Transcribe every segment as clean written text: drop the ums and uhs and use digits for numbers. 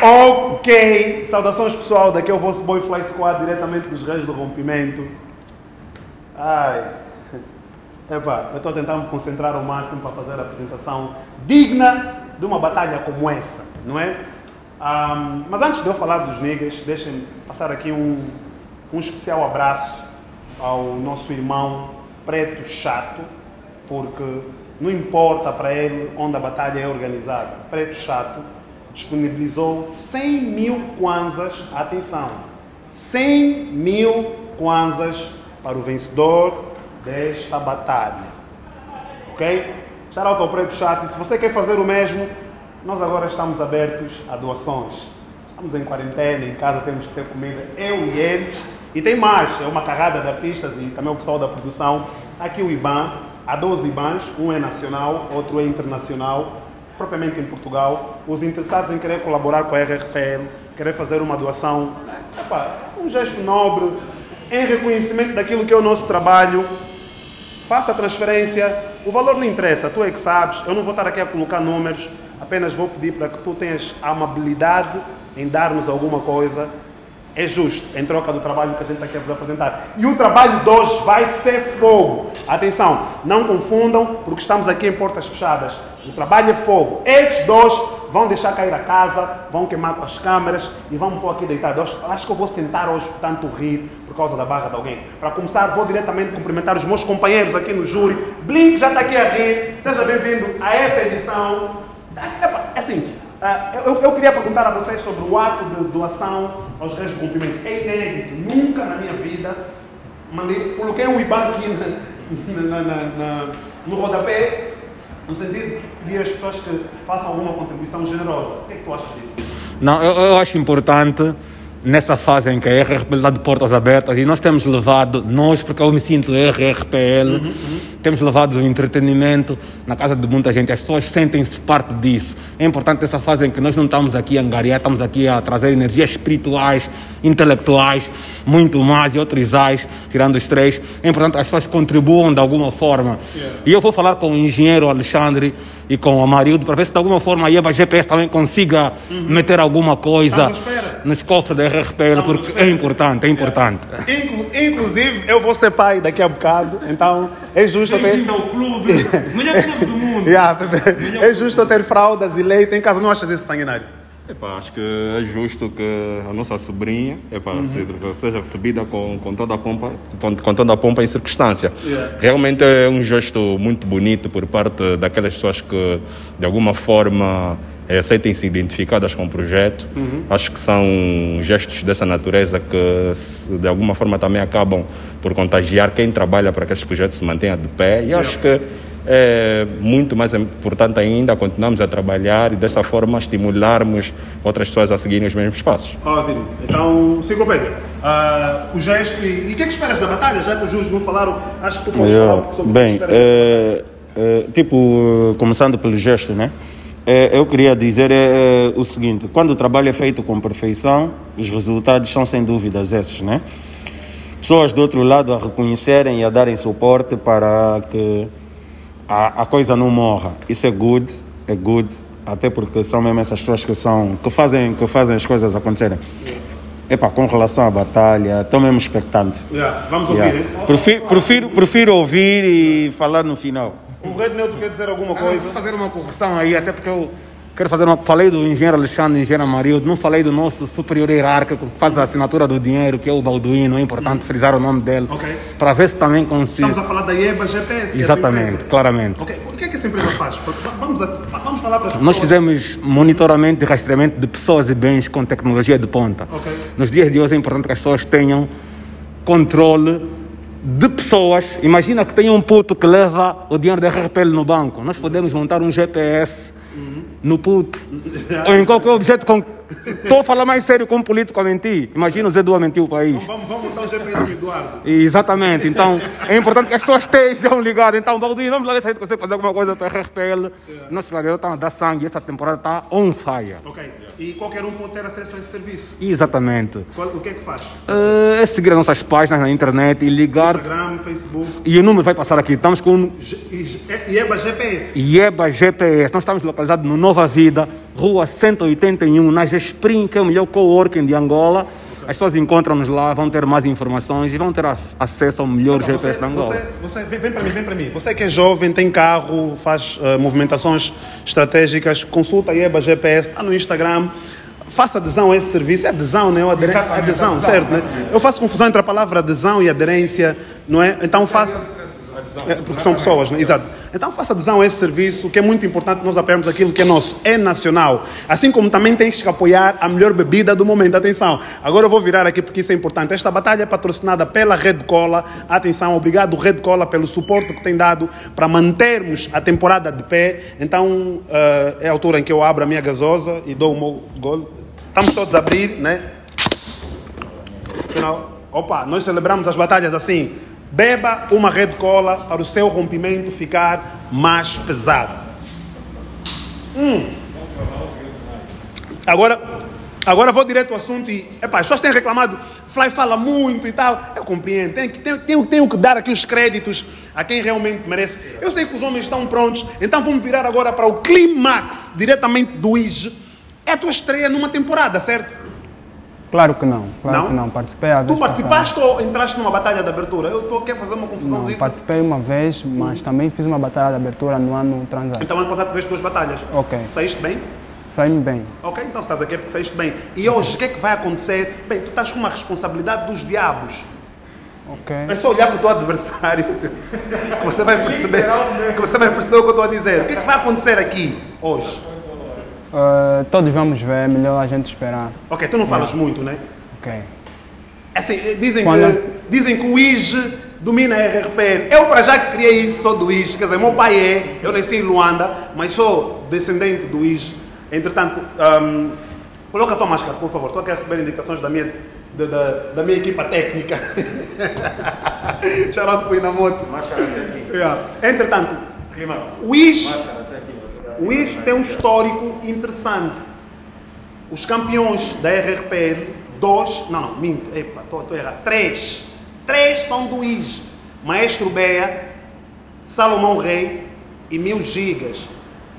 Ok, saudações pessoal, daqui é o vosso boy Fly Skuad, diretamente dos Reis do Rompimento. Ai, epa, eu estou tentando me concentrar ao máximo para fazer a apresentação digna de uma batalha como essa, não é? Mas antes de eu falar dos niggas, deixem-me passar aqui um especial abraço ao nosso irmão Preto Chato, porque não importa para ele onde a batalha é organizada, Preto Chato disponibilizou 100 mil kwanzas, atenção, 100 mil kwanzas para o vencedor desta batalha, ok? Shout out ao Preto Chato, e se você quer fazer o mesmo, nós agora estamos abertos a doações. Estamos em quarentena, em casa temos que ter comida, eu e eles. E tem mais, é uma carrada de artistas e também o pessoal da produção. Aqui o IBAN, há 12 IBANs, um é nacional, outro é internacional, propriamente em Portugal. Os interessados em querer colaborar com a RRPL, querer fazer uma doação, epa, um gesto nobre, em reconhecimento daquilo que é o nosso trabalho, faça a transferência, o valor não interessa, tu é que sabes, eu não vou estar aqui a colocar números, apenas vou pedir para que tu tenhas a amabilidade em dar-nos alguma coisa, é justo, em troca do trabalho que a gente está aqui a vos apresentar. E o trabalho de hoje vai ser fogo. Atenção, não confundam, porque estamos aqui em portas fechadas. O trabalho é fogo. Esses dois vão deixar cair a casa, vão queimar com as câmeras e vão me pôr aqui deitado. Acho que eu vou sentar hoje tanto rir por causa da barra de alguém. Para começar, vou diretamente cumprimentar os meus companheiros aqui no júri. Blink já está aqui a rir. Seja bem-vindo a essa edição. É assim... Eu queria perguntar a vocês sobre o ato de doação aos Reis do Rompimento. É inédito, nunca na minha vida coloquei um IBAN aqui no rodapé, no sentido de pedir às pessoas que façam alguma contribuição generosa. O que é que tu achas disso? Não, eu acho importante, nessa fase em que a RRPL está de portas abertas e nós temos levado, porque eu me sinto RRPL, temos levado entretenimento na casa de muita gente, as pessoas sentem-se parte disso. É importante essa fase em que nós não estamos aqui a angariar, estamos aqui a trazer energias espirituais, intelectuais, muito mais e outrizais, tirando os três. É importante que as pessoas contribuam de alguma forma. E eu vou falar com o engenheiro Alexandre e com o Amarildo para ver se de alguma forma a IEBA GPS também consiga meter alguma coisa nos cofres da RRPL, porque é importante, é importante. Inclusive, eu vou ser pai daqui a bocado, então é justo eu ter... Bem-vindo ao clube, melhor clube do mundo. É justo eu ter fraldas e leite em casa. Não achas isso sanguinário? Epa, acho que é justo que a nossa sobrinha seja recebida com toda a pompa em circunstância. Realmente é um gesto muito bonito por parte daquelas pessoas que, de alguma forma... sentem-se identificadas com o projeto. Acho que são gestos dessa natureza que, de alguma forma, também acabam por contagiar quem trabalha para que este projeto se mantenha de pé. E acho que é muito mais importante ainda continuarmos a trabalhar e, dessa forma, estimularmos outras pessoas a seguirem os mesmos passos. Ótimo. Então, Enciclopédia, o gesto e o que é que esperas da batalha? Já que os juros não falaram, acho que tu podes falar sobre o que esperas. Começando pelo gesto, né? Eu queria dizer o seguinte, quando o trabalho é feito com perfeição, os resultados são sem dúvidas esses, né? Pessoas do outro lado a reconhecerem e a darem suporte para que a coisa não morra. Isso é good, até porque são mesmo essas pessoas que fazem as coisas acontecerem. Epa, com relação à batalha, estou mesmo expectante. Vamos ouvir, hein? Prefiro ouvir e falar no final. O Red Neto quer dizer alguma coisa? Vou fazer uma correção aí, até porque eu quero fazer uma... Falei do engenheiro Alexandre, engenheiro Amarildo, não falei do nosso superior hierárquico que faz a assinatura do dinheiro, que é o Balduino, é importante frisar o nome dele, para ver se também consigo... Estamos a falar da IEBA GPS, exatamente, claramente. O que é que essa empresa faz? Vamos falar para as pessoas. Nós fizemos monitoramento e rastreamento de pessoas e bens com tecnologia de ponta. Nos dias de hoje é importante que as pessoas tenham controle de pessoas. Imagina que tem um puto que leva o dinheiro da RRPL no banco. Nós podemos montar um GPS no puto. Ou em qualquer objeto. Estou a falar mais sério com um político a mentir. Imagina o Zé Dua mentir o país. Vamos montar um GPS do Eduardo. Exatamente. Então, é importante que as pessoas estejam ligadas. Então, Baldinho, vamos lá ver se a gente consegue fazer alguma coisa para a RRPL. Nossos lagartos estão a dar sangue. Essa temporada está on fire. E qualquer um pode ter acesso a esse serviço? Exatamente. O que é que faz? É seguir as nossas páginas na internet e ligar... Instagram, Facebook... E o número vai passar aqui. Estamos com... IEBA GPS. IEBA GPS. Nós estamos localizados no Nova Vida, Rua 181, na Gesprim, que é o melhor coworking de Angola. As pessoas encontram-nos lá, vão ter mais informações e vão ter acesso ao melhor GPS da Angola. Vem para mim. Você que é jovem, tem carro, faz movimentações estratégicas, consulta a IEBA GPS, está no Instagram, faça adesão a esse serviço. É adesão, né? Adesão, certo? Né? Eu faço confusão entre a palavra adesão e aderência, não é? Então faça... É, porque são pessoas, né? Exato. Então faça adesão a esse serviço, que é muito importante nós apoiarmos aquilo que é nosso, é nacional. Assim como também tens que apoiar a melhor bebida do momento. Atenção, agora eu vou virar aqui porque isso é importante. Esta batalha é patrocinada pela Red Cola. Atenção, obrigado Red Cola pelo suporte que tem dado para mantermos a temporada de pé. Então é a altura em que eu abro a minha gasosa e dou o meu gol. Estamos todos a abrir, né? Final. Opa, nós celebramos as batalhas assim. Beba uma Red Cola para o seu rompimento ficar mais pesado. Agora vou direto ao assunto e... Epá, as pessoas têm reclamado, Fly fala muito e tal. Eu compreendo, tenho que dar aqui os créditos a quem realmente merece. Eu sei que os homens estão prontos, então vamos virar agora para o Climax, diretamente do IJ. É a tua estreia numa temporada, certo? Claro que não, claro que não. Participei a vez. Tu participaste ou entraste numa batalha de abertura? Eu estou aqui a fazer uma confusãozinha. Não, participei uma vez, mas também fiz uma batalha de abertura no ano transado. Então ano passado tu fez 2 batalhas? Ok. Saíste bem? Saí-me bem. Ok, então estás aqui porque saíste bem. E hoje, o que é que vai acontecer? Bem, tu estás com uma responsabilidade dos diabos. Ok. É só olhar para o teu adversário que você vai perceber o que eu estou a dizer. O que é que vai acontecer aqui, hoje? Todos vamos ver, melhor a gente esperar. Ok, tu não falas muito, né? Ok. Assim, dizem que o IJ domina a RRPN. Eu para já criei isso, sou do IJ. Quer dizer, meu pai é, eu nasci em Luanda, mas sou descendente do IJ. Entretanto, coloca a tua máscara, por favor. Estou aqui a receber indicações da minha equipa técnica. Charlotte Pui na moto. Máscara até aqui. Yeah. Entretanto, Climax. O IJ... O IS tem um histórico interessante. Os campeões da RRPL, 2, não, minto, epa, estou errado, 3 são do IS. Maestro Bia, Salomão Rei e Mil Gigas.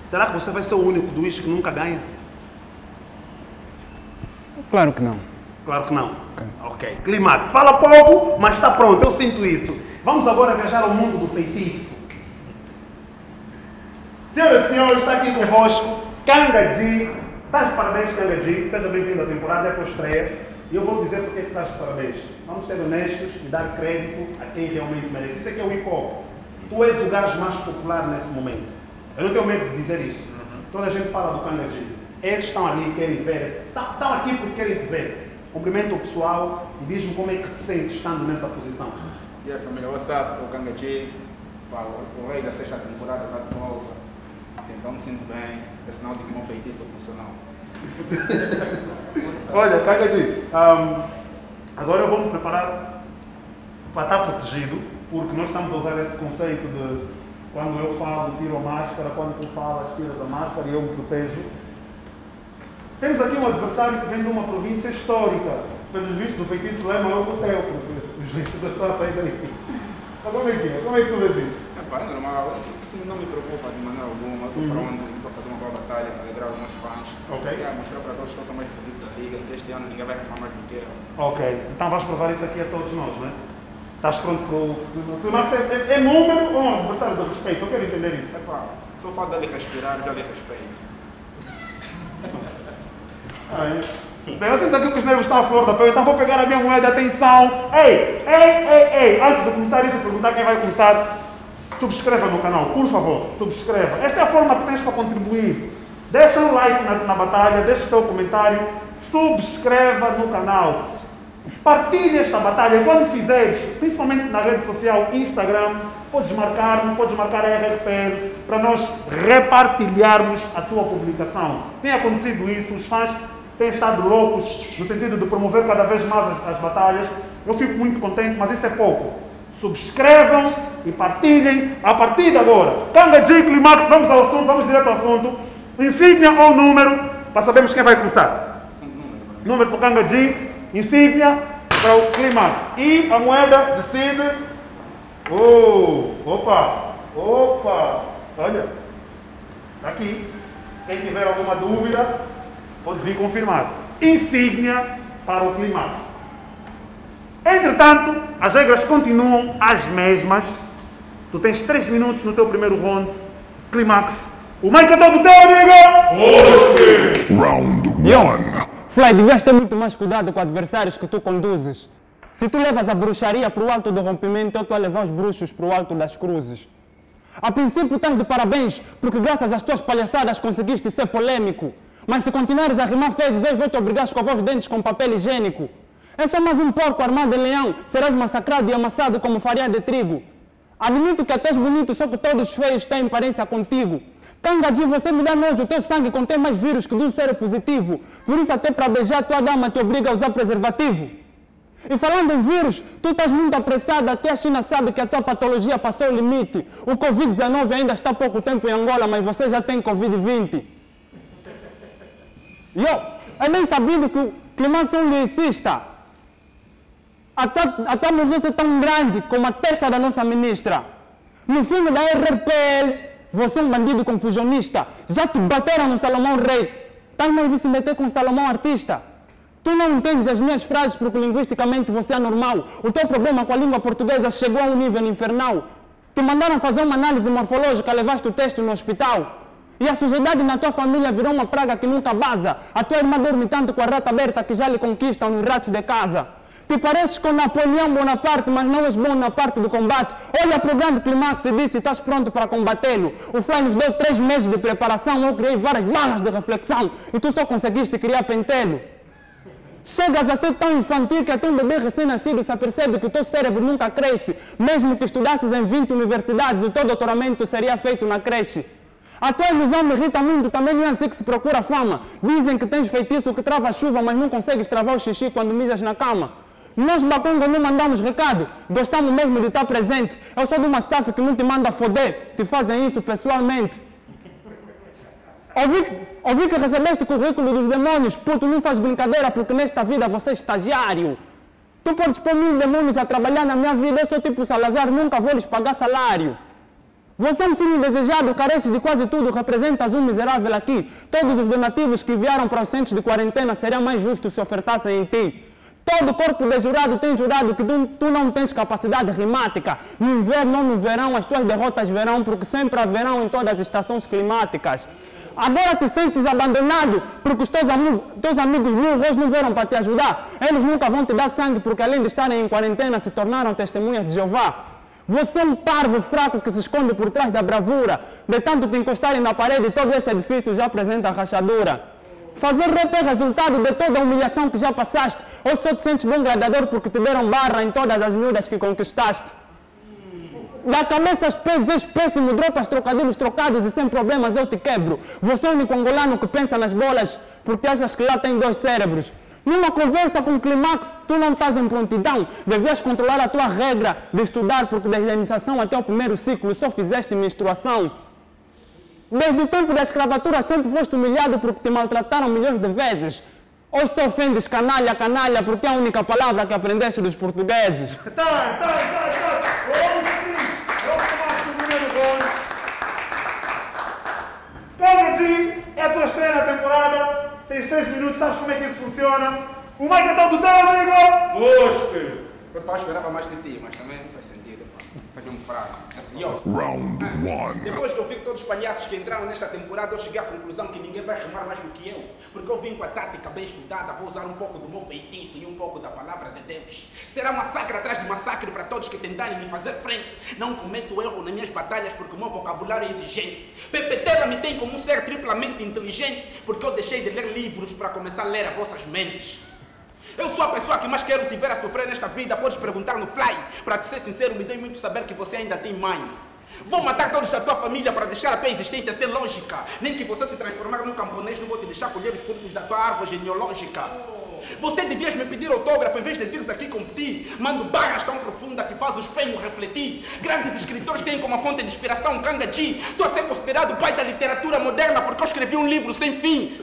Será que você vai ser o único do IS que nunca ganha? Claro que não. Claro que não. Ok. Climax, fala pouco, mas está pronto, eu sinto isso. Vamos agora viajar ao mundo do feitiço. Senhoras e senhores, está aqui convosco Kanga Ji. Estás de parabéns, Kanga Ji. Seja bem-vindo à temporada, é a tua estreia. E eu vou dizer porque é que estás de parabéns. Vamos ser honestos e dar crédito a quem realmente merece. Isso é que é o hip-hop. Tu és o gajo mais popular nesse momento. Eu não tenho medo de dizer isso. Toda a gente fala do Kanga Ji. Esses estão ali, querem ver. Estão aqui porque querem te ver. Cumprimento o pessoal e diz-me como é que te sentes estando nessa posição. E aí, família, what's up? O Kanga Ji, o rei da 6ª temporada, está de volta. Então me sinto bem, é sinal de que não feitiço funcional. Olha, Kanga Ji, agora eu vou me preparar para estar protegido, porque nós estamos a usar esse conceito de quando eu falo, tiro a máscara, quando tu falas, tiras a máscara e eu me protejo. Temos aqui um adversário que vem de uma província histórica. Pelos vistos, o feitiço lá é maior que o teu, porque os vistos da sua saída daqui. Mas como é que tu vês isso? É normal, assim, não me preocupa de maneira alguma, estou pronto para fazer uma boa batalha, para alegrar alguns fãs, para mostrar para todos que eu sou mais fodido da liga, que este ano ninguém vai reclamar mais do que eu. Ok, então vais provar isso aqui a todos nós, não é? Estás pronto para o Climax? É número ou um adversário de respeito? Eu quero entender isso. É claro, só falo dali respirar, dali respeito. Bem, eu sinto aqui que os nervos estão à flor da pele, então vou pegar a minha moeda, atenção! Ei! Antes de começar isso, perguntar quem vai começar. Subscreva no canal, por favor, subscreva. Essa é a forma que tens para contribuir. Deixa um like na batalha, deixa o teu comentário, subscreva no canal. Partilhe esta batalha, quando fizeres, principalmente na rede social, Instagram, podes marcar a RRPL para nós repartilharmos a tua publicação. Tem acontecido isso, os fãs têm estado loucos no sentido de promover cada vez mais as batalhas. Eu fico muito contente, mas isso é pouco. Subscrevam e partilhem a partir de agora. Kanga Ji, Climax, vamos ao assunto, vamos direto ao assunto. Insígnia ou número, para sabermos quem vai começar. Número para o Kanga Ji, insígnia para o Climax. E a moeda decide. Opa, olha, está aqui. Quem tiver alguma dúvida, pode vir confirmar. Insígnia para o Climax. Entretanto, as regras continuam as mesmas. Tu tens 3 minutos no teu primeiro round. Climax. O Mike está do teu amigo! Round 1. Fly, devias ter muito mais cuidado com adversários que tu conduzes. Se tu levas a bruxaria para o alto do rompimento, eu estou a levar os bruxos para o alto das cruzes. A princípio estás de parabéns, porque graças às tuas palhaçadas conseguiste ser polêmico. Mas se continuares a rimar fezes, eu vou te obrigar a escovar os dentes com papel higiênico. É só mais um porco armado em leão, serás massacrado e amassado como farinha de trigo. Admito que até és bonito, só que todos feios têm aparência contigo. Kanga Ji, você me dá nojo, o teu sangue contém mais vírus que de um ser positivo. Por isso até para beijar a tua dama te obriga a usar preservativo. E falando em vírus, tu estás muito apressada, até a China sabe que a tua patologia passou o limite. O Covid-19 ainda está há pouco tempo em Angola, mas você já tem Covid-20. É bem sabido que o Climax é um lyricista. A tua mudança é tão grande como a testa da nossa ministra. No filme da RRPL, você é um bandido confusionista. Já te bateram no Salomão Rei. Estás meio se meter com o Salomão Artista. Tu não entendes as minhas frases porque linguisticamente você é normal. O teu problema com a língua portuguesa chegou a um nível infernal. Te mandaram fazer uma análise morfológica, levaste o texto no hospital. E a sujidade na tua família virou uma praga que nunca baza. A tua irmã dorme tanto com a rata aberta que já lhe conquistam nos ratos de casa. Te pareces com Napoleão Bonaparte, mas não és bom na parte do combate. Olha para o grande Climax e disse, estás pronto para combatê-lo. O Fly nos deu 3 meses de preparação, eu criei várias barras de reflexão e tu só conseguiste criar pentelho. Chegas a ser tão infantil que até um bebê recém-nascido se apercebe que o teu cérebro nunca cresce. Mesmo que estudasses em 20 universidades, o teu doutoramento seria feito na creche. A tua ilusão me irrita muito, também não é assim que se procura fama. Dizem que tens feitiço que trava a chuva, mas não consegues travar o xixi quando mijas na cama. Nós, Bacongo, não mandamos recado, gostamos mesmo de estar presente. Eu sou de uma staff que não te manda foder, te fazem isso pessoalmente. Ouvi que recebeste o currículo dos demônios, puto, não faz brincadeira porque nesta vida você é estagiário. Tu podes pôr 1000 demônios a trabalhar na minha vida, eu sou tipo Salazar, nunca vou lhes pagar salário. Você é um filho desejado, careces de quase tudo, representas um miserável aqui. Todos os donativos que vieram para os centros de quarentena seria mais justo se ofertassem em ti. Todo corpo de jurado tem jurado que tu não tens capacidade rimática. No inverno ou no verão, as tuas derrotas verão, porque sempre haverá em todas as estações climáticas. Agora te sentes abandonado, porque os teus amigos burros não vieram para te ajudar. Eles nunca vão te dar sangue, porque além de estarem em quarentena, se tornaram testemunhas de Jeová. Você é um parvo fraco que se esconde por trás da bravura. De tanto te encostarem na parede, todo esse edifício já apresenta rachadura. Fazer rap é resultado de toda a humilhação que já passaste. Ou só te sentes bom gladiador porque te deram barra em todas as miúdas que conquistaste. Da cabeça aos pés és péssimo, dropas trocadilhos trocados e sem problemas eu te quebro. Você é um congolano que pensa nas bolas porque achas que lá tem 2 cérebros. Numa conversa com o Climax, tu não estás em prontidão. Devias controlar a tua regra de estudar porque desde a iniciação até o primeiro ciclo só fizeste menstruação. Desde o tempo da escravatura sempre foste humilhado porque te maltrataram milhões de vezes. Hoje só ofendes canalha, canalha, porque é a única palavra que aprendeste dos portugueses. Tá. Hoje sim, eu faço o primeiro gol. Kanga Ji, é a tua estreia na temporada. Tens 3 minutos, sabes como é que isso funciona. O Mike está do teu amigo. Gosto. Eu pá, esperava mais de ti, mas também faz sentido, pá. Faz um fraco. Round 1. Depois que eu vi que todos os palhaços que entraram nesta temporada, eu cheguei à conclusão que ninguém vai rimar mais do que eu. Porque eu vim com a tática bem estudada, vou usar um pouco do meu feitiço e um pouco da palavra de Deus. Será massacre atrás de massacre para todos que tentarem me fazer frente. Não cometo erro nas minhas batalhas porque o meu vocabulário é exigente. Pepetela me tem como um ser triplamente inteligente, porque eu deixei de ler livros para começar a ler as vossas mentes. Eu sou a pessoa que mais quero tiver a sofrer nesta vida, podes perguntar no Fly. Para te ser sincero, me dei muito saber que você ainda tem mãe. Vou matar todos da tua família para deixar a tua existência ser lógica. Nem que você se transformar num camponês, não vou te deixar colher os frutos da tua árvore genealógica. Você devias me pedir autógrafo em vez de vires aqui competir. Mando barras tão profundas que faz o espelho refletir. Grandes escritores têm como fonte de inspiração Kanga Ji. Tu a ser considerado o pai da literatura moderna porque eu escrevi um livro sem fim.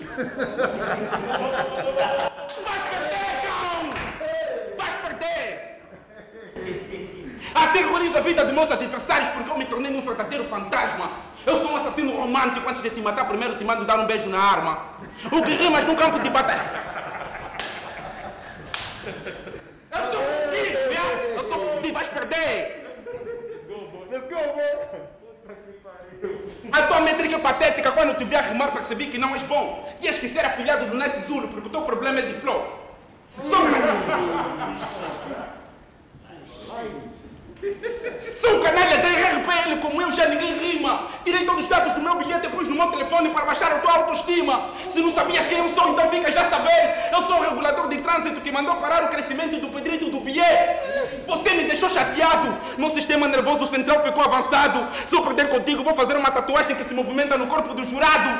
Aterrorizo a vida de meus adversários porque eu me tornei num verdadeiro fantasma. Eu sou um assassino romântico. Antes de te matar, primeiro te mando dar um beijo na arma. O que rimas no campo de batalha. Eu sou fudido, viado. Eu sou fudido, vais perder. Let's go, bro. A tua métrica é patética. Quando eu te vi a rimar, percebi que não és bom. Tinhas que ser afilhado do Ness Zulu, porque o teu problema é de flow. Sou um canalha da RRPL, como eu já ninguém rima. Tirei todos os dados do meu bilhete e pus no meu telefone para baixar a tua autoestima. Se não sabias quem eu sou, então fica já a saber. Eu sou o regulador de trânsito que mandou parar o crescimento do pedrito do Bié. Você me deixou chateado. Meu sistema nervoso central ficou avançado. Se eu perder contigo, vou fazer uma tatuagem que se movimenta no corpo do jurado.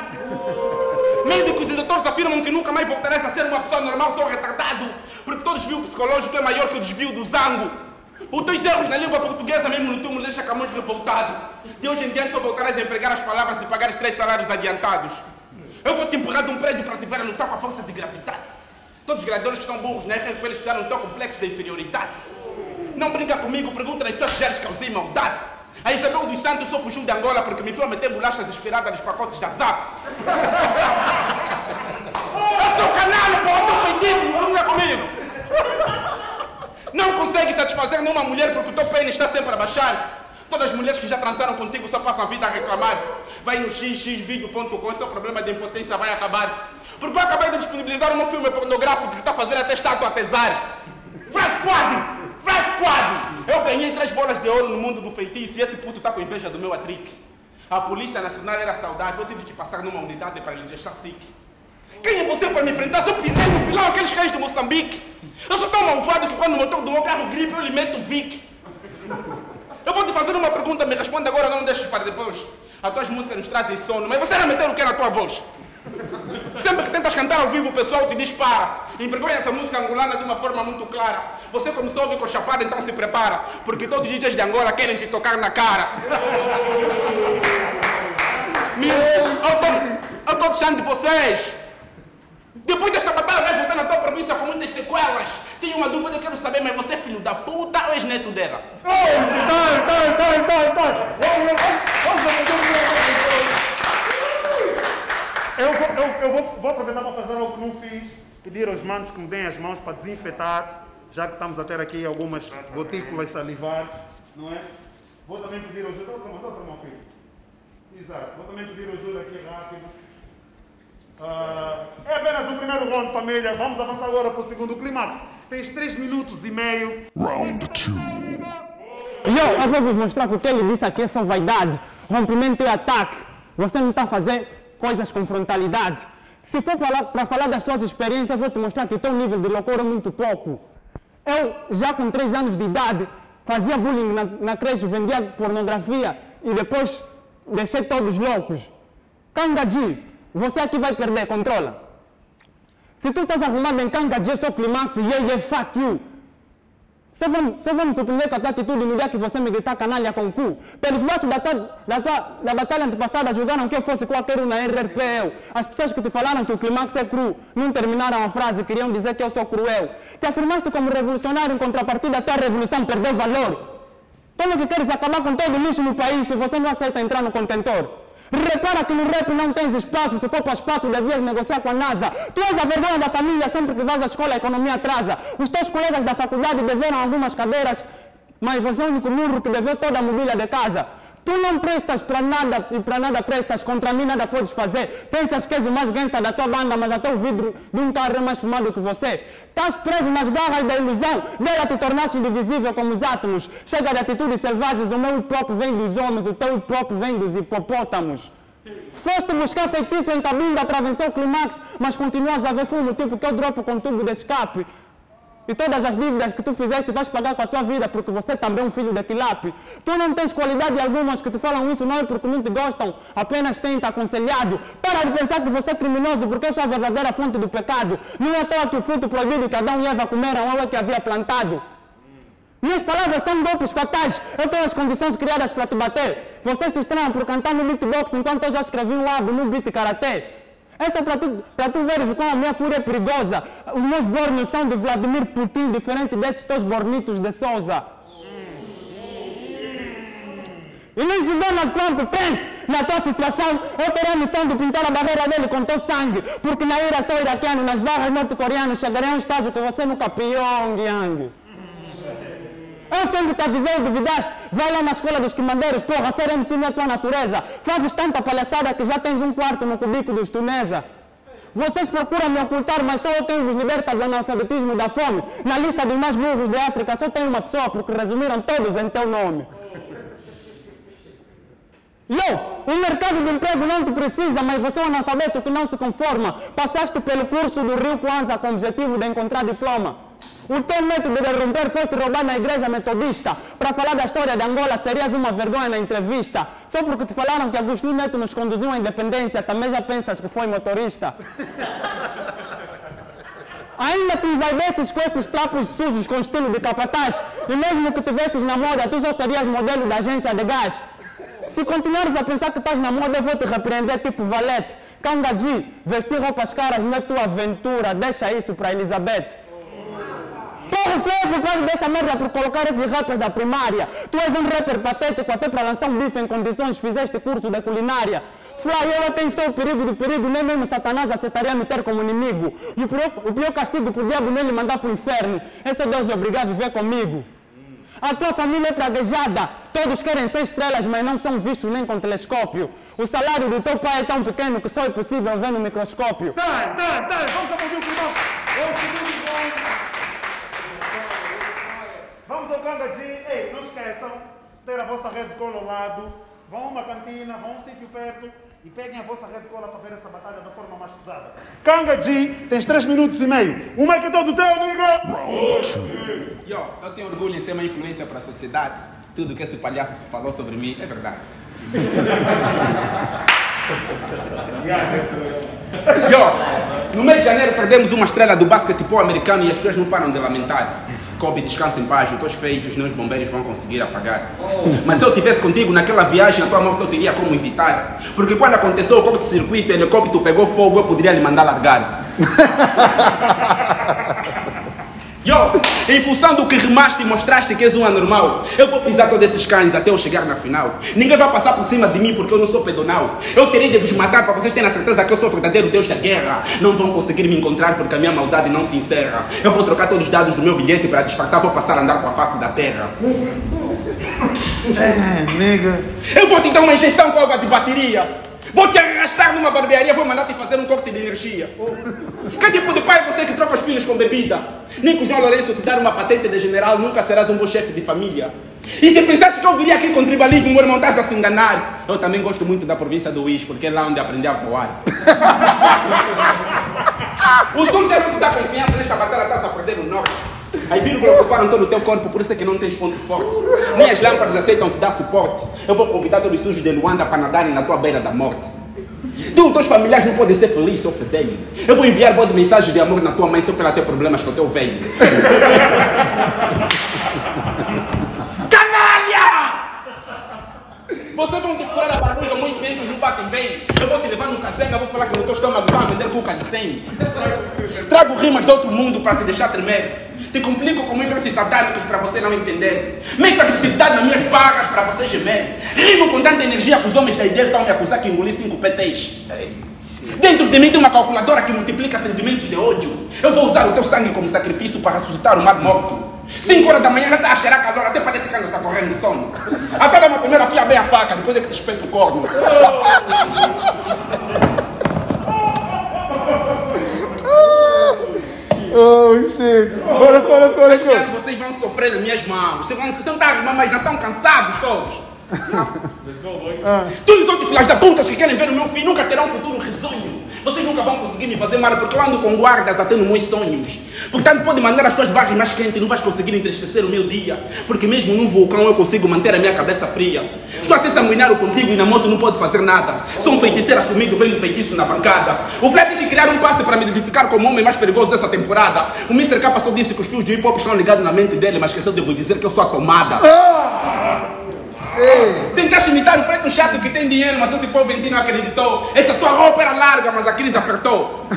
Médicos e doutores afirmam que nunca mais voltarás a ser uma pessoa normal, sou retardado. Porque todo desvio psicológico é maior que o desvio do zango. Os teus erros na língua portuguesa, mesmo no túmulo, deixa Camões revoltado. De hoje em diante só voltarás a empregar as palavras se pagares 3 salários adiantados. Eu vou te empurrar de um prédio para te ver a lutar com a força de gravidade. Todos os gladiadores que são burros na RRPL eles estudaram o teu complexo de inferioridade. Não brinca comigo, pergunta se eu sugeres causei maldade. A Isabel dos Santos só fugiu de Angola porque me viu a meter bolachas esperadas nos pacotes da ZAP. Eu sou canalha, pô, eu sou ridículo, não é comigo. Não consegue satisfazer nenhuma mulher porque o teu pênis está sempre a baixar. Todas as mulheres que já transaram contigo só passam a vida a reclamar. Vai no xxvideo.com, seu problema de impotência vai acabar. Porque eu acabei de disponibilizar um filme pornográfico que está a fazer até estátua a pesar. Fly Skuad! Fly Skuad! Eu ganhei 3 bolas de ouro no mundo do feitiço e esse puto está com inveja do meu atrique. A polícia nacional era saudável, eu tive que passar numa unidade para lhe deixar sick. Quem é você para me enfrentar? Se eu pisei no pilão, aqueles cães de Moçambique. Eu sou tão malvado que quando o motor do meu carro gripe, eu lhe meto o Vic. Eu vou te fazer uma pergunta, me responda agora, não deixes para depois. As tuas músicas nos trazem sono, mas você vai meter o que na tua voz? Sempre que tentas cantar ao vivo, o pessoal te dispara. Envergonha essa música angolana de uma forma muito clara. Você começou a ouvir com chapada, então se prepara, porque todos os DJs de Angola querem te tocar na cara. Eu estou deixando de vocês. Depois desta batalha vais voltar na tua província com muitas sequelas. Tenho uma dúvida, eu quero saber, mas você é filho da puta ou és neto dela? Eu vou aproveitar para fazer algo que não fiz. Pedir aos manos que me deem as mãos para desinfetar, já que estamos a ter aqui algumas gotículas salivares, não é? Vou também pedir ajuda. Exato. Vou também pedir ajuda aqui rápido. É apenas o primeiro round, família. Vamos avançar agora para o segundo Climax. Tens 3 minutos e meio. Round 2. Eu agora vou mostrar que o que ele disse aqui é só vaidade, rompimento e ataque. Você não está a fazer coisas com frontalidade. Se for para falar das tuas experiências, vou te mostrar que o teu nível de loucura é muito pouco. Eu, já com 3 anos de idade, fazia bullying na creche, vendia pornografia e depois deixei todos loucos. Kanga Dji, você aqui vai perder, controla. Se tu estás arrumado em Kanga Dji, eu sou Climax, yeah, fuck you. Só vou me surpreender com a tua atitude no dia que você me gritar canalha com o cu. Pelos votos da batalha antepassada, julgaram que eu fosse qualquer um na RRPL. As pessoas que te falaram que o Climax é cru, não terminaram a frase, queriam dizer que eu sou cruel. Te afirmaste como revolucionário, em contrapartida, a tua revolução perdeu valor. Como que queres acabar com todo o lixo no país se você não aceita entrar no contentor? Repara que no rap não tens espaço, se for para espaço devias negociar com a NASA. Tu és a vergonha da família, sempre que vais à escola a economia atrasa. Os teus colegas da faculdade deveram algumas cadeiras, mas você é o único murro que deveu toda a mobília de casa. Tu não prestas para nada e para nada prestas, contra mim nada podes fazer. Pensas que és o mais gangsta da tua banda, mas até o vidro de um carro é mais fumado que você. Estás preso nas garras da ilusão, dela te tornaste indivisível como os átomos. Chega de atitudes selvagens, o meu hip-hop vem dos homens, o teu hip-hop vem dos hipopótamos. Foste buscar feitiço em cabinda para vencer o Climax, mas continuas a ver fumo, tipo que eu dropo com tubo de escape. E todas as dívidas que tu fizeste vais pagar com a tua vida, porque você também é um filho de tilápia. Tu não tens qualidade algumas que te falam isso, não é porque não te gostam, apenas têm-te aconselhado. Para de pensar que você é criminoso, porque eu sou a verdadeira fonte do pecado. Não é à toa que o fruto proibido que Adão e Eva comeram ou é que havia plantado. Minhas palavras são golpes fatais, eu tenho as condições criadas para te bater. Vocês se estranham por cantar no beatbox, enquanto eu já escrevi um álbum no beat karatê. Essa é para tu veres como a minha fúria é perigosa. Os meus bornos são de Vladimir Putin, diferente desses teus bornitos de Sousa. E mesmo Donald Trump, pense na tua situação. Eu teria a missão de pintar a barreira dele com teu sangue, porque na ira sou iraquiano, nas barras norte-coreanas chegarei a um estágio que você nunca Pyongyang. Eu sempre te avisei e duvidaste. Vai lá na escola dos quimandeiros, porra, ser MC não é tua natureza. Fazes tanta palhaçada que já tens um quarto no cubico dos Tunesa. Vocês procuram me ocultar, mas só eu tenho vos liberta do analfabetismo e da fome. Na lista dos mais burros da África só tem uma pessoa, porque resumiram todos em teu nome. O mercado de emprego não te precisa, mas você é um analfabeto que não se conforma. Passaste pelo curso do Rio Coanza com o objetivo de encontrar diploma. O teu método de romper foi te roubar na igreja metodista. Para falar da história de Angola, serias uma vergonha na entrevista. Só porque te falaram que Agostinho Neto nos conduziu à independência, também já pensas que foi motorista. Ainda tu desses com esses trapos sujos com estilo de capataz. E mesmo que tivesses na moda, tu só serias modelo da agência de gás. Se continuares a pensar que estás na moda, eu vou te repreender tipo valete. Kanga Ji, vestir roupas caras não é tua aventura. Deixa isso para Elizabeth. Porra, Flávio, pode dessa merda por colocar esses rappers da primária. Tu és um rapper patético, até para lançar um bife em condições fizeste curso de culinária. Flávio, eu pensei o perigo do perigo, nem mesmo Satanás aceitaria me ter como inimigo. E o pior castigo pro diabo nem lhe mandar pro inferno. Esse é Deus me obrigar a viver comigo. A tua família é praguejada. Todos querem ser estrelas, mas não são vistos nem com telescópio. O salário do teu pai é tão pequeno que só é possível ver no microscópio. Tá, vamos aplaudir o Cubango. Vamos ao Kanga Dji. Ei, não esqueçam ter a vossa Red Cola ao lado. Vão a uma cantina, vão a um sítio perto e peguem a vossa Red Cola para ver essa batalha da forma mais pesada. Kanga Dji, tens 3 minutos e meio. O mic é todo teu, amigo! Eu tenho orgulho em ser uma influência para a sociedade. Tudo que esse palhaço falou sobre mim é verdade. No mês de janeiro perdemos uma estrela do basquetebol americano e as pessoas não param de lamentar. Kobe, descansa em paz, os teus feitos, nem os bombeiros vão conseguir apagar. Mas se eu estivesse contigo naquela viagem, a tua morte não teria como evitar. Porque quando aconteceu o corto-circuito, o helicóptero pegou fogo, eu poderia lhe mandar largar. Em função do que rimaste e mostraste que és um anormal, eu vou pisar todos esses cães até eu chegar na final. Ninguém vai passar por cima de mim porque eu não sou pedonal. Eu terei de vos matar para vocês terem a certeza que eu sou o verdadeiro deus da guerra. Não vão conseguir me encontrar porque a minha maldade não se encerra. Eu vou trocar todos os dados do meu bilhete para disfarçar, vou passar a andar com a face da terra. Eu vou te dar uma injeção com água de bateria. Vou te arrastar numa barbearia, vou mandar te fazer um corte de energia. Que tipo de pai é você que troca os filhos com bebida? Nem que o João Lourenço te dar uma patente de general, nunca serás um bom chefe de família. E se pensaste que eu viria aqui com tribalismo, meu irmão, estás a se enganar. Eu também gosto muito da província do Uíge, porque é lá onde aprendi a voar. O Zoom já não te dá confiança, nesta batalha estás a perder o norte. As vírgulas ocuparam todo o teu corpo, por isso é que não tens ponto forte. Nem as lâmpadas aceitam te dar suporte. Eu vou convidar todos os sujos de Luanda para nadarem na tua beira da morte. Tu, teus familiares não podem ser felizes ou fedeiros. Eu vou enviar boas mensagens de amor na tua mãe só para ela ter problemas com o teu velho. Vocês vão te furar a barriga, muitos dentes não batem bem. Eu vou te levar no casenga, vou falar que no teu estômago vai vender cuca de 100. Trago rimas do outro mundo para te deixar tremer. Te complico com versos satânicos para você não entender. Meto agressividade nas minhas barras para você gemer. Rimo com tanta energia que os homens da ideia estão me acusar que engoli 5 PTs. Dentro de mim tem uma calculadora que multiplica sentimentos de ódio. Eu vou usar o teu sangue como sacrifício para ressuscitar o mar morto. 5 horas da manhã já está a cheirar calor, até parece que ela está correndo de sono. Até dá uma primeira afia bem a faca, depois é que te espeto o corno. Bora. Vocês vão sofrer nas minhas mãos. Vocês não estão arrumando, mas já estão cansados todos. Todos os outros filhos da puta que querem ver o meu filho nunca terão um futuro risonho. Vocês nunca vão conseguir me fazer mal porque eu ando com guardas até nos meus sonhos. Portanto, pode mandar as tuas barras mais quentes, não vais conseguir entristecer o meu dia. Porque mesmo num vulcão eu consigo manter a minha cabeça fria. Estou a ser sanguinário contigo e na moto não pode fazer nada. Sou um feiticeiro assumido, vendo feitiço na bancada. O Fly tem que criar um passe para me identificar como o homem mais perigoso dessa temporada. O Mr. K só disse que os fios de hip-hop estão ligados na mente dele, mas esqueceu de vos dizer que eu sou a tomada. Tentaste imitar o Preto Chato que tem dinheiro, mas esse povo não acreditou. Essa tua roupa era larga, mas a crise apertou.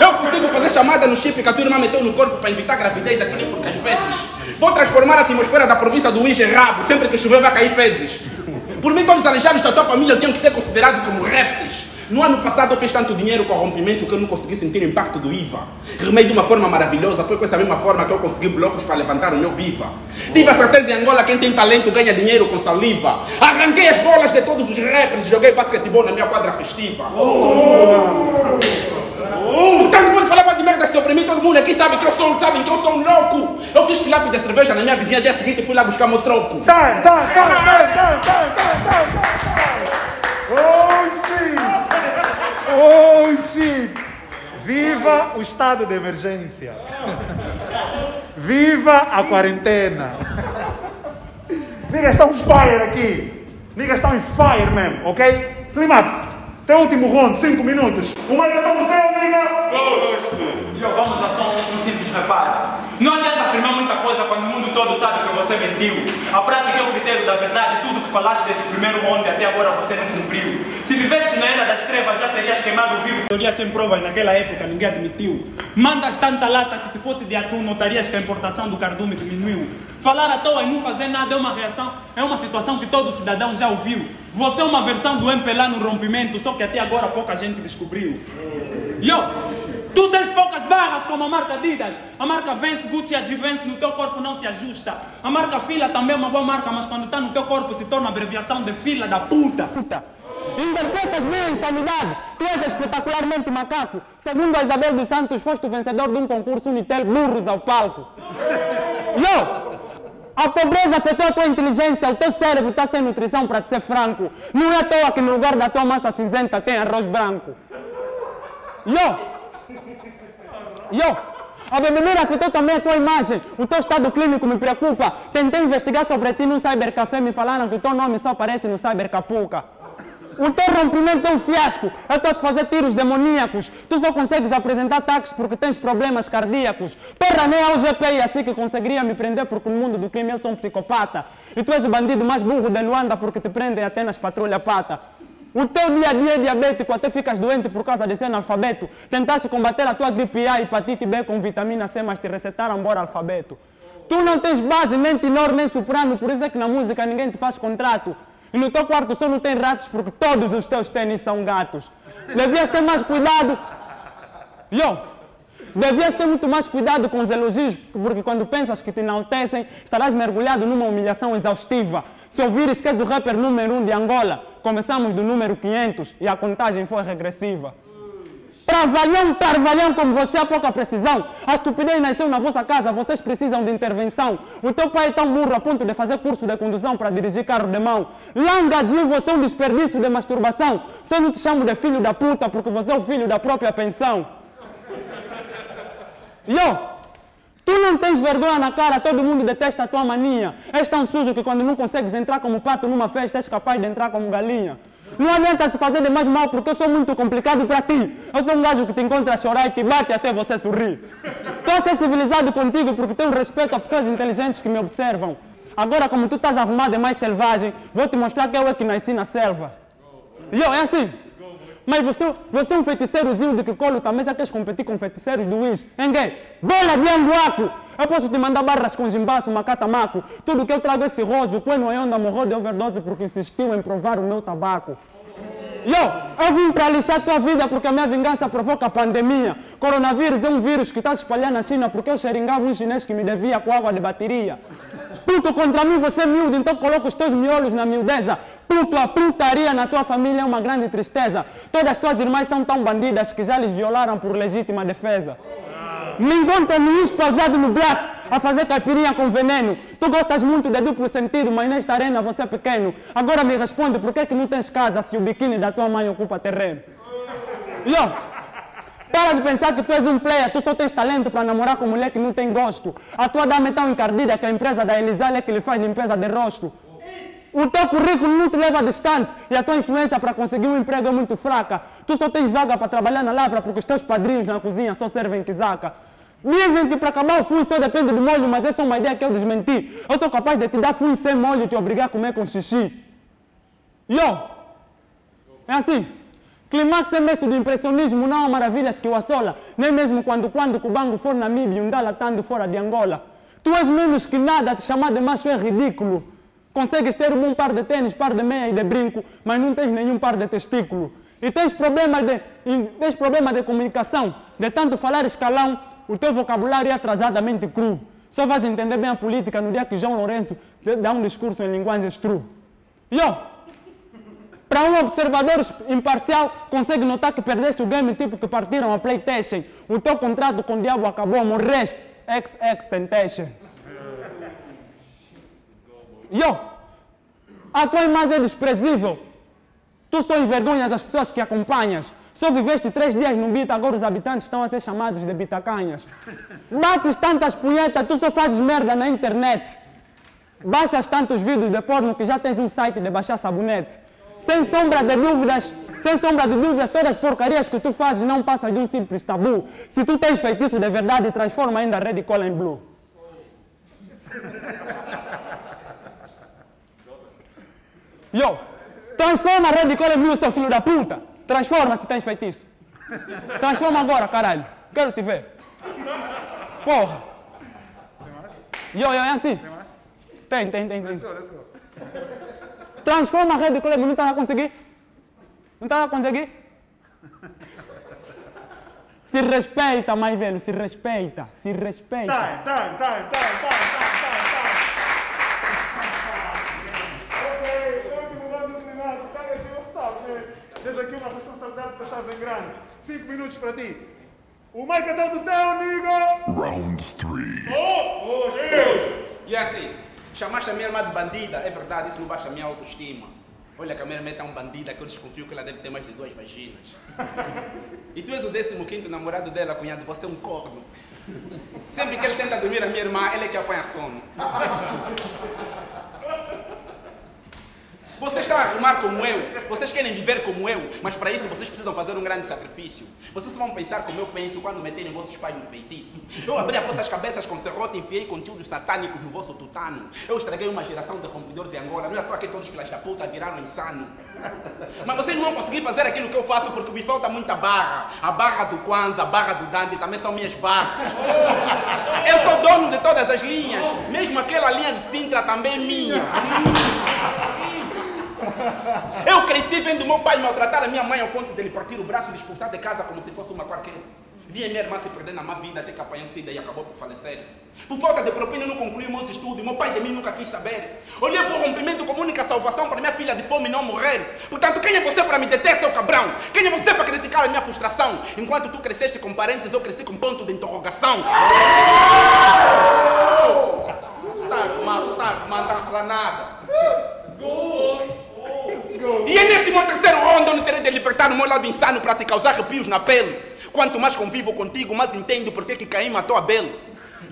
Eu consigo fazer chamada no chip que a turma meteu no corpo para evitar gravidez aqui nem porque às vezes. Vou transformar a atmosfera da província do Uíge em rabo, sempre que chover vai cair fezes. Por mim todos os aleijados da tua família tinham que ser considerados como répteis. No ano passado eu fiz tanto dinheiro com o rompimento que eu não consegui sentir o impacto do IVA. Remei de uma forma maravilhosa, foi com essa mesma forma que eu consegui blocos para levantar o meu biva. Tive a certeza em Angola, quem tem talento ganha dinheiro com saliva. Arranquei as bolas de todos os rappers, joguei basquetebol na minha quadra festiva. Tanto mundo falava de merda se oprimir, todo mundo aqui sabe que eu sou, sabem que eu sou um louco. Eu fiz filapio de cerveja na minha vizinha, dia seguinte fui lá buscar meu troco. Oh shit! Viva o estado de emergência! Viva a quarentena! Nigga, está um fire aqui! Nigga, está um fire mesmo, ok? Climax, teu último round, 5 minutos! O mais está no teu, nigga! Gosto! Vamos a só um simples reparo. Não adianta afirmar muita coisa quando o mundo todo sabe que você mentiu. A prática é o critério da verdade. Tudo que falaste desde o primeiro ontem até agora você não cumpriu. Se vivesses na era das trevas já terias queimado vivo. Teoria sem provas naquela época ninguém admitiu. Mandas tanta lata que se fosse de atum notarias que a importação do cardume diminuiu. Falar à toa e não fazer nada é uma reação, é uma situação que todo cidadão já ouviu. Você é uma versão do MPLA no rompimento, só que até agora pouca gente descobriu. Tu tens poucas barras como a marca Adidas. A marca Vance, Gucci e Advance no teu corpo não se ajusta. A marca Fila também é uma boa marca, mas quando está no teu corpo se torna abreviação de fila da puta. Interpretas minha insanidade. Tu és espetacularmente macaco. Segundo a Isabel dos Santos, foste o vencedor de um concurso Unitel Burros ao Palco. A pobreza afetou a tua inteligência, o teu cérebro está sem nutrição, para te ser franco. Não é à toa que no lugar da tua massa cinzenta tem arroz branco. A bebida afetou também a tua imagem. O teu estado clínico me preocupa. Tentei investigar sobre ti num cybercafé, me falaram que o teu nome só aparece no cybercapuca. O teu rompimento é um fiasco. Eu estou a te fazer tiros demoníacos. Tu só consegues apresentar ataques porque tens problemas cardíacos. Porra, nem ao GPI assim que conseguiria me prender porque no mundo do crime eu sou um psicopata. E tu és o bandido mais burro de Luanda porque te prendem até nas patrulha-pata. O teu dia a dia é diabético, até ficas doente por causa de ser analfabeto. Tentaste combater a tua gripe A e hepatite B com vitamina C, mas te recetaram embora alfabeto. Tu não tens base, nem tenor, nem soprano, por isso é que na música ninguém te faz contrato. E no teu quarto só não tem ratos porque todos os teus tênis são gatos. Devias ter mais cuidado. Devias ter muito mais cuidado com os elogios, porque quando pensas que te enaltecem, estarás mergulhado numa humilhação exaustiva. Se ouvires que és o rapper número 1 de Angola, começamos do número 500 e a contagem foi regressiva. Trabalhão como você há pouca precisão. A estupidez nasceu na vossa casa, vocês precisam de intervenção. O teu pai é tão burro a ponto de fazer curso de condução para dirigir carro de mão. Kanga Dji, você é um desperdício de masturbação. Só não te chamo de filho da puta porque você é o filho da própria pensão. Tu não tens vergonha na cara, todo mundo detesta a tua mania. És tão sujo que quando não consegues entrar como pato numa festa, és capaz de entrar como galinha. Não adianta se fazer de mais mal porque eu sou muito complicado para ti. Eu sou um gajo que te encontra a chorar e te bate até você sorrir. Estou a ser civilizado contigo porque tenho respeito a pessoas inteligentes que me observam. Agora como tu estás arrumado e mais selvagem, vou te mostrar que eu é que nasci na selva. É assim. Mas você é um feiticeirozinho de que colo também já queres competir com feiticeiros do Uíge. Bola de anguaco! Eu posso te mandar barras com jimbaço, macatamaco. Tudo que eu trago é cirroso. O Queno Ayonda morreu de overdose porque insistiu em provar o meu tabaco. Eu vim para lixar tua vida porque a minha vingança provoca a pandemia. Coronavírus é um vírus que está a espalhar na China porque eu xeringava um chinês que me devia com água de bateria. Puto contra mim, você é miúdo, então coloca os teus miolos na miudeza. Puto, a putaria na tua família é uma grande tristeza. Todas as tuas irmãs são tão bandidas que já lhes violaram por legítima defesa. Me encontra no espalhado no black a fazer caipirinha com veneno. Tu gostas muito de duplo sentido, mas nesta arena você é pequeno. Agora me responde, por que é que não tens casa se o biquíni da tua mãe ocupa terreno? Para de pensar que tu és um player, tu só tens talento para namorar com mulher que não tem gosto. A tua dama é tão encardida que a empresa da Elizabeth é que lhe faz limpeza de rosto. O teu currículo não te leva distante e a tua influência para conseguir um emprego é muito fraca. Tu só tens vaga para trabalhar na lavra porque os teus padrinhos na cozinha só servem quizaca. Dizem que para acabar o fui só depende do molho, mas essa é uma ideia que eu desmenti. Eu sou capaz de te dar fui sem molho e te obrigar a comer com xixi. É assim. Climax é mestre do impressionismo, não há maravilhas que o assola, nem mesmo quando Cubango for Namíbia, um galatando fora de Angola. Tu és menos que nada, te chamar de macho é ridículo. Consegues ter um bom par de tênis, par de meia e de brinco, mas não tens nenhum par de testículo. E tens problema de comunicação, de tanto falar escalão, o teu vocabulário é atrasadamente cru. Só vais entender bem a política no dia que João Lourenço dá um discurso em linguagem true. Para um observador imparcial, consegue notar que perdeste o game tipo que partiram a Playstation. O teu contrato com o diabo acabou, morreste. XXXTentacion. A tua imagem é desprezível. Tu só envergonhas as pessoas que acompanhas. Só viveste 3 dias no Bita, agora os habitantes estão a ser chamados de bitacanhas. Bates tantas punhetas, tu só fazes merda na internet. Baixas tantos vídeos de porno que já tens um site de baixar sabonete. Sem sombra de dúvidas, todas as porcarias que tu fazes não passam de um simples tabu. Se tu tens feitiço de verdade, transforma ainda a Red Cola em Blue. Transforma a Red Cola em Blue, seu filho da puta. Transforma se tens feitiço. Transforma agora, caralho. Quero te ver. Porra. É assim? Tem. Transforma a Red Cola em Blue, não estás a conseguir? Se respeita, mais velho, se respeita. Tens aqui uma responsabilidade para estás em grande. 5 minutos para ti. O mic é todo teu, amigo! Round 3. Oh, Deus! E assim, chamaste a minha irmã de bandida, é verdade, isso não baixa a minha autoestima. Olha que a minha irmã é tão bandida que eu desconfio que ela deve ter mais de 2 vaginas. E tu és o 15º namorado dela, cunhado, você é um corno. Sempre que ele tenta dormir a minha irmã, ele é que apanha sono. Vocês estão a arrumar como eu, vocês querem viver como eu, mas para isso vocês precisam fazer um grande sacrifício. Vocês vão pensar como eu penso quando meterem vossos pais no feitiço. Eu abri as vossas cabeças com serrote e enfiei conteúdos satânicos no vosso tutano. Eu estraguei uma geração de rompedores em Angola, não é à toa que todos filhas da puta viraram insano. Mas vocês não vão conseguir fazer aquilo que eu faço porque me falta muita barra. A barra do Kwanza, a barra do Dante também são minhas barras. Eu sou dono de todas as linhas, mesmo aquela linha de Sintra também é minha. Eu cresci vendo meu pai maltratar a minha mãe ao ponto dele partir o braço e expulsar de casa como se fosse uma qualquer. Vi a minha irmã se perder na má vida até que apanhou sida e acabou por falecer. Por falta de propina eu não concluí meus estudos, meu pai de mim nunca quis saber. Olhei para o rompimento como única salvação para minha filha de fome não morrer. Portanto, quem é você para me deter, seu cabrão? Quem é você para criticar a minha frustração? Enquanto tu cresceste com parentes, eu cresci com ponto de interrogação. Não está a falar nada. E é neste meu 3º round onde terei de libertar o meu lado insano para te causar arrepios na pele. Quanto mais convivo contigo, mais entendo porque que Caim matou Abel.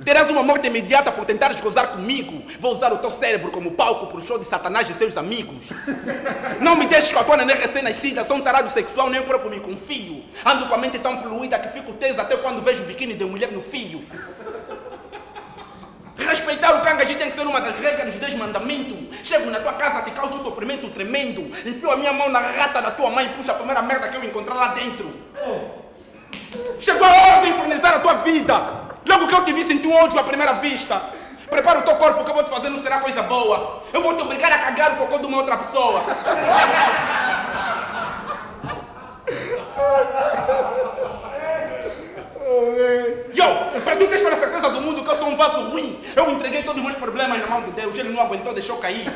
Terás uma morte imediata por tentares gozar comigo. Vou usar o teu cérebro como palco para o show de Satanás e seus amigos. Não me deixes com a tona nem recém-nascida, sou um tarado sexual, nem eu próprio me confio. Ando com a mente tão poluída que fico tesa até quando vejo o biquíni de mulher no fio. Respeitar o Kanga Ji tem que ser uma das regras dos 10 mandamentos. Chego na tua casa, te causa um sofrimento tremendo. Enfio a minha mão na rata da tua mãe e puxo a primeira merda que eu encontrar lá dentro. Chegou a hora de infernizar a tua vida. Logo que eu te vi, senti um ódio à primeira vista. Prepara o teu corpo que eu vou te fazer, não será coisa boa. Eu vou te obrigar a cagar o cocô de uma outra pessoa. Pra tu teres a certeza do mundo que eu sou um vaso ruim, eu entreguei todos os meus problemas na mão de Deus, ele não aguentou, deixou cair.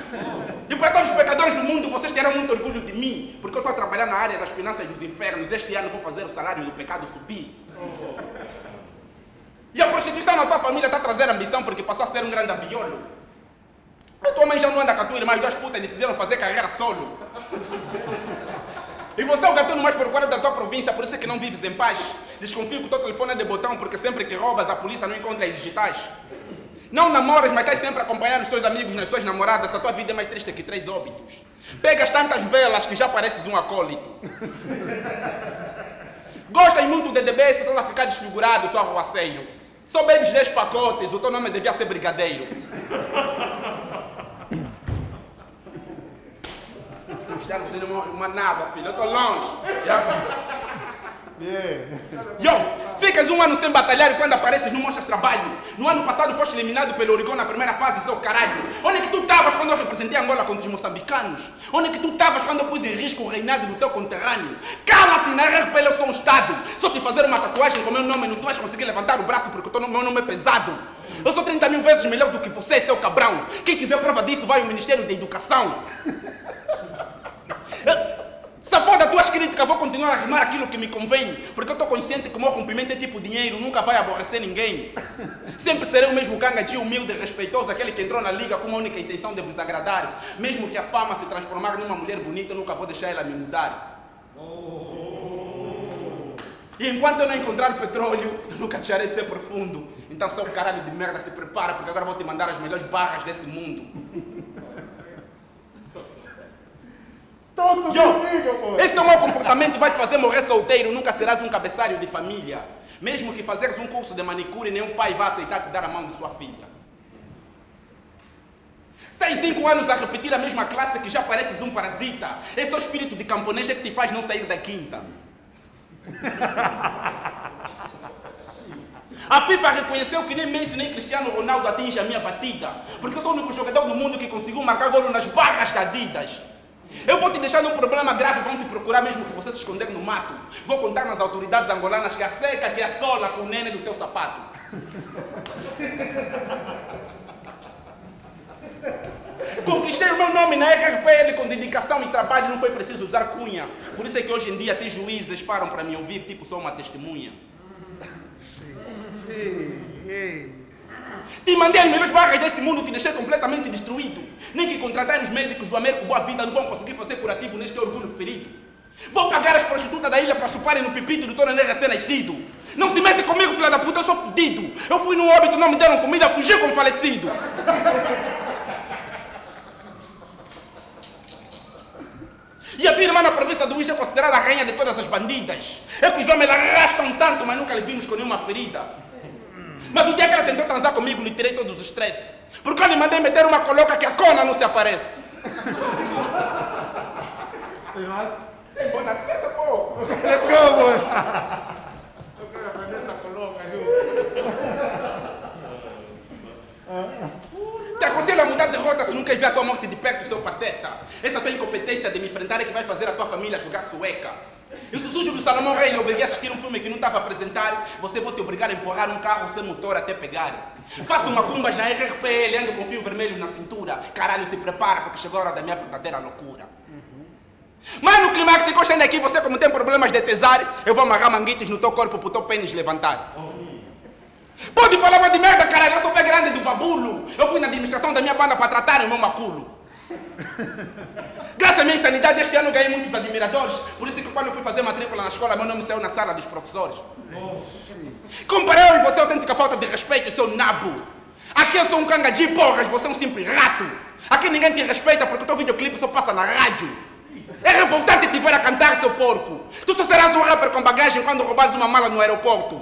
E para todos os pecadores do mundo, vocês terão muito orgulho de mim, porque eu estou a trabalhar na área das finanças dos infernos, este ano vou fazer o salário do pecado subir. E a prostituição na tua família está a trazer ambição, porque passou a ser um grande abiolo. A tua mãe já não anda com a tua irmã, as 2 putas decidiram fazer carreira solo. E você é o gatuno mais procurado da tua província, por isso é que não vives em paz. Desconfio que o teu telefone é de botão, porque sempre que roubas a polícia não encontra as digitais. Não namoras, mas estás sempre a acompanhar os teus amigos nas suas namoradas, a tua vida é mais triste que 3 óbitos. Pegas tantas velas que já pareces um acólito. Gostas muito de DBS, estás a ficar desfigurado, só arruaceiro. Só bebes 10 pacotes, o teu nome devia ser Brigadeiro. cara, você não é uma nada, filho. Eu tô longe. Yo, ficas um ano sem batalhar e quando apareces não mostras trabalho. No ano passado foste eliminado pelo Oricon na primeira fase, seu caralho. Onde é que tu estavas quando eu representei Angola contra os moçambicanos? Onde é que tu estavas quando eu pus em risco o reinado do teu conterrâneo? Cala-te, na RRPL eu sou um Estado. Só te fazer uma tatuagem com o meu nome não tu vais conseguir levantar o braço porque o meu nome é pesado. Eu sou 30 mil vezes melhor do que você, seu cabrão. Quem quiser prova disso vai ao Ministério da Educação. Safado das tuas críticas, vou continuar a rimar aquilo que me convém. Porque eu estou consciente que o meu rompimento é tipo dinheiro, nunca vai aborrecer ninguém. Sempre serei o mesmo Kanga Dji, humilde, respeitoso, aquele que entrou na liga com uma única intenção de vos agradar. Mesmo que a fama se transformar numa mulher bonita, eu nunca vou deixar ela me mudar. E enquanto eu não encontrar petróleo, eu nunca deixarei de ser profundo. Então, seu caralho de merda, se prepara, porque agora vou te mandar as melhores barras desse mundo. Yo, esse é o meu comportamento, vai te fazer morrer solteiro, nunca serás um cabeçalho de família. Mesmo que fazeres um curso de manicure, nenhum pai vai aceitar te dar a mão de sua filha. Tens 5 anos a repetir a mesma classe que já pareces um parasita. Esse é o espírito de camponês que te faz não sair da quinta. A FIFA reconheceu que nem Messi nem Cristiano Ronaldo atinge a minha batida, porque eu sou o único jogador do mundo que conseguiu marcar golo nas barras da Adidas. Eu vou te deixar num problema grave, vão te procurar mesmo que você se esconder no mato. Vou contar nas autoridades angolanas que a seca te assola com o nene do teu sapato. Conquistei o meu nome na RRPL com dedicação e trabalho, não foi preciso usar cunha. Por isso é que hoje em dia até juízes param para me ouvir, tipo só uma testemunha. Te mandei as melhores barras desse mundo, te deixei completamente destruído. Nem que contratar os médicos do Américo Boa Vida não vão conseguir fazer curativo neste orgulho ferido. Vou pagar as prostitutas da ilha para chuparem no pipito do teu neném recém-nascido. Não se mete comigo, filha da puta, eu sou fodido. Eu fui no óbito, não me deram comida, fugi como falecido. E a minha irmã na província do Uíge é considerada a rainha de todas as bandidas. É que os homens arrastam tanto, mas nunca lhe vimos com nenhuma ferida. Mas o dia que ela tentou transar comigo, lhe tirei todos os estresses. Porque eu lhe mandei meter uma coloca que a cona não se aparece. Tem mais? Tem boa na cabeça, pô! Let's go, boy! Eu quero aprender essa coloca, Ju. Te aconselho a mudar de rota se nunca ver a tua morte de perto, seu pateta. Essa tua incompetência de me enfrentar é que vai fazer a tua família jogar sueca. E se o sujo do Salomão Rei lhe obriguei a assistir um filme que não estava a apresentar, você vou te obrigar a empurrar um carro sem motor até pegar. Faço macumbas na RRPL, ando com fio vermelho na cintura. Caralho, se prepara porque chegou a hora da minha verdadeira loucura. Mas no Climax, se encostando aqui, você como tem problemas de tesar, eu vou amarrar manguitos no teu corpo para o teu pênis levantar. Pode falar mais de merda, caralho, eu sou pé grande do babulo. Eu fui na administração da minha banda para tratar o meu maculo. Graças à minha insanidade, este ano ganhei muitos admiradores. Por isso que quando eu fui fazer matrícula na escola, meu nome saiu na sala dos professores. Comparei-o e você autêntica falta de respeito, seu nabo. Aqui eu sou um Kanga Dji, porras, você é um simples rato. Aqui ninguém te respeita porque o teu videoclipe só passa na rádio. É revoltante te ver a cantar, seu porco. Tu só serás um rapper com bagagem quando roubares uma mala no aeroporto.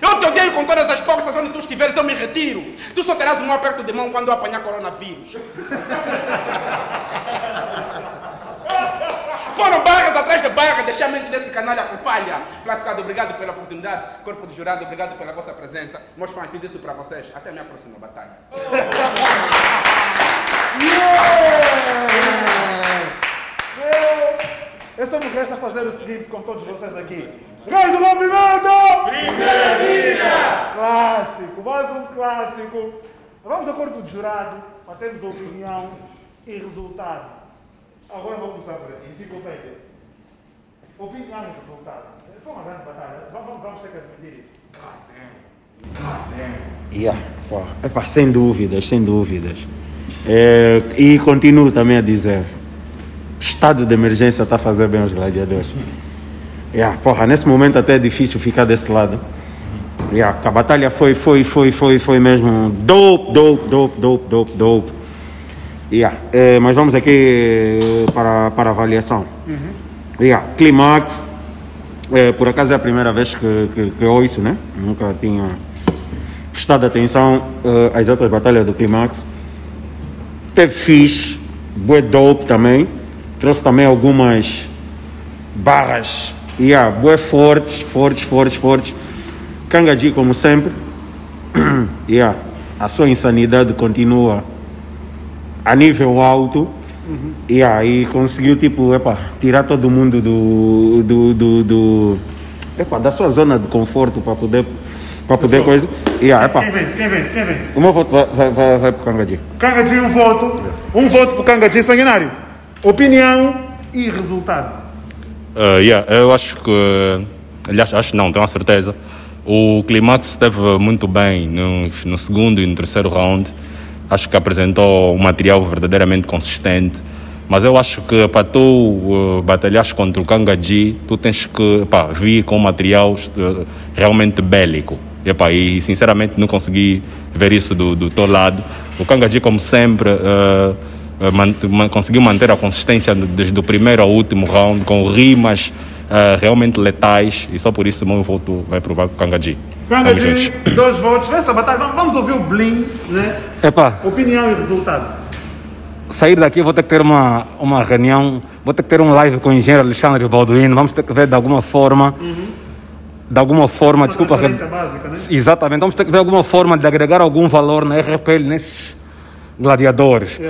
Eu te odeio com todas as forças, onde tu estiveres eu me retiro. Tu só terás um aperto de mão quando eu apanhar coronavírus. Foram barras atrás de barras, deixei a mente desse canalha com falha. Fly Skuad, obrigado pela oportunidade. Corpo de jurado, obrigado pela vossa presença. Meus fãs, fiz isso para vocês. Até a minha próxima batalha. Eu só me resta fazer o seguinte com todos vocês aqui. Reis do Rompimento! Brincadeira! Clássico, mais um clássico. Vamos ao corpo de jurado, batemos opinião e resultado. Agora vamos começar por aqui, enciclopédia. Opinião e resultado. Foi uma grande batalha, vamos ter que admitir isso. Epá, sem dúvidas, sem dúvidas. E continuo também a dizer, estado de emergência está a fazer bem aos gladiadores. Nesse momento até é difícil ficar desse lado. A batalha foi mesmo dope. Mas vamos aqui para avaliação. Climax, por acaso é a primeira vez que ouço, né? Nunca tinha prestado atenção às outras batalhas do Climax. Teve fixe, bué dope também. Trouxe também algumas barras. E a bué fortes. Kanga Ji, como sempre. E a sua insanidade continua a nível alto. Uhum. E aí conseguiu, tipo, tirar todo mundo da sua zona de conforto para poder coisa. Quem vence? O meu voto vai para o Kanga Ji. Kanga Ji, um voto. Um voto para o Kanga Ji, sanguinário. Opinião e resultado. Eu acho que... Aliás, acho não, tenho a certeza. O Climax esteve muito bem no segundo e no terceiro round. Acho que apresentou um material verdadeiramente consistente. Mas eu acho que para tu batalhares contra o Kanga Ji, tu tens que vir com um material realmente bélico. E sinceramente não consegui ver isso do teu lado. O Kanga Ji, como sempre, conseguiu manter a consistência desde o primeiro ao último round, com rimas realmente letais, e só por isso o meu voto vai provar com o Kanga Ji. Kanga Ji, 2 votos, essa batalha, vamos ouvir o bling, né? Opinião e resultado. Sair daqui vou ter que ter uma reunião, vou ter que ter um live com o engenheiro Alexandre Balduino, vamos ter que ver de alguma forma, desculpa... Básica, né? Exatamente, vamos ter que ver alguma forma de agregar algum valor na RPL nesses gladiadores.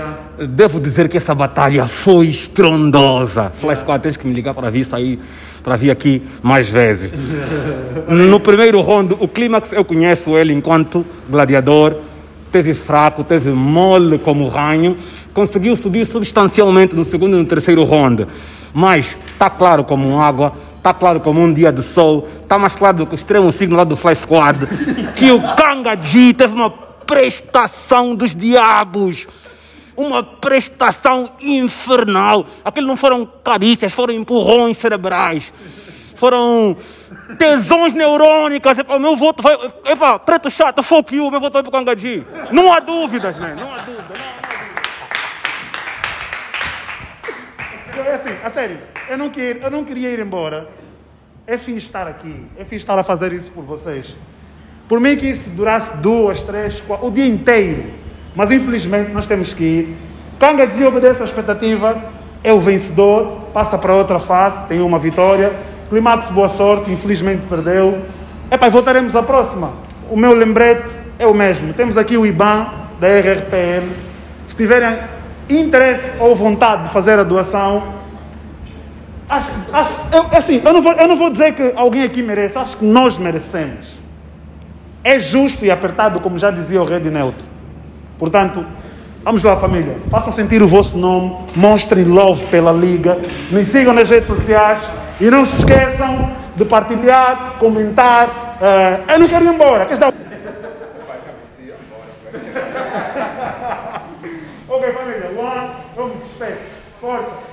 Devo dizer que essa batalha foi estrondosa. Fly Skuad, tens que me ligar para vir sair, para vir aqui mais vezes. No primeiro round, o Climax, eu conheço ele enquanto gladiador, teve fraco, teve mole como ranho, conseguiu subir substancialmente no segundo e no terceiro round, mas está claro como água, está claro como um dia de sol, está mais claro do que o extremo signo lá do Fly Skuad, que o Kanga Ji teve uma prestação dos diabos, uma prestação infernal. Aquilo não foram carícias, foram empurrões cerebrais, foram tesões neurônicas. O meu voto vai, Preto Chato, fuck you, meu voto vai para o Kanga Ji. Não há dúvidas, man, não há dúvidas. É assim, a sério, eu não queria ir embora. É fixe estar aqui, é fixe estar a fazer isso por vocês. Por mim que isso durasse 2, 3, 4, o dia inteiro. Mas infelizmente nós temos que ir. Kanga Ji obedece à expectativa, é o vencedor, passa para outra fase, tem uma vitória. Climax, boa sorte, infelizmente perdeu. Voltaremos à próxima. O meu lembrete é o mesmo. Temos aqui o IBAN da RRPN. Se tiverem interesse ou vontade de fazer a doação... Eu não vou dizer que alguém aqui merece, acho que nós merecemos. É justo e apertado, como já dizia o Red Neto. Portanto, vamos lá, família. Façam sentir o vosso nome. Mostrem love pela Liga. Nos sigam nas redes sociais. E não se esqueçam de partilhar, comentar. Eu não quero ir embora. Queres dar... Ok, família. Vamos, despeço. Força.